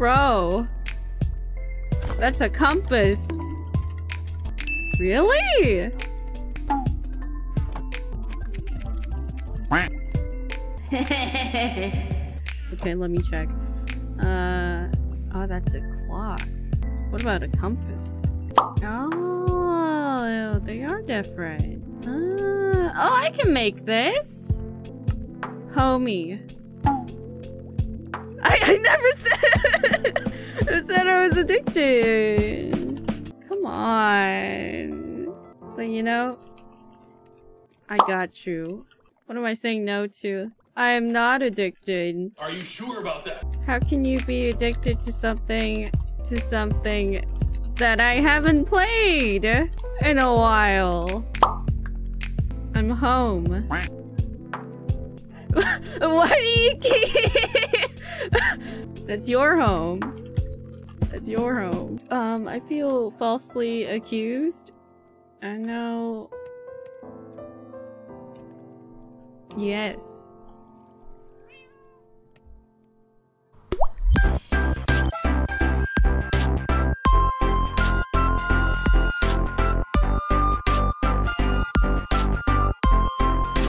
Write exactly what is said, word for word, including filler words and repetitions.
Bro. That's a compass. Really? Okay, let me check. Uh, oh, that's a clock. What about a compass? Oh, they are different. Uh, oh, I can make this. Homie. I, I never said, I said I was addicted. Come on. But you know, I got you. What am I saying no to? I am not addicted. Are you sure about that? How can you be addicted to something, to something that I haven't played in a while? I'm home. Why do you keep? That's your home. That's your home. Um, I feel falsely accused. I know. Yes.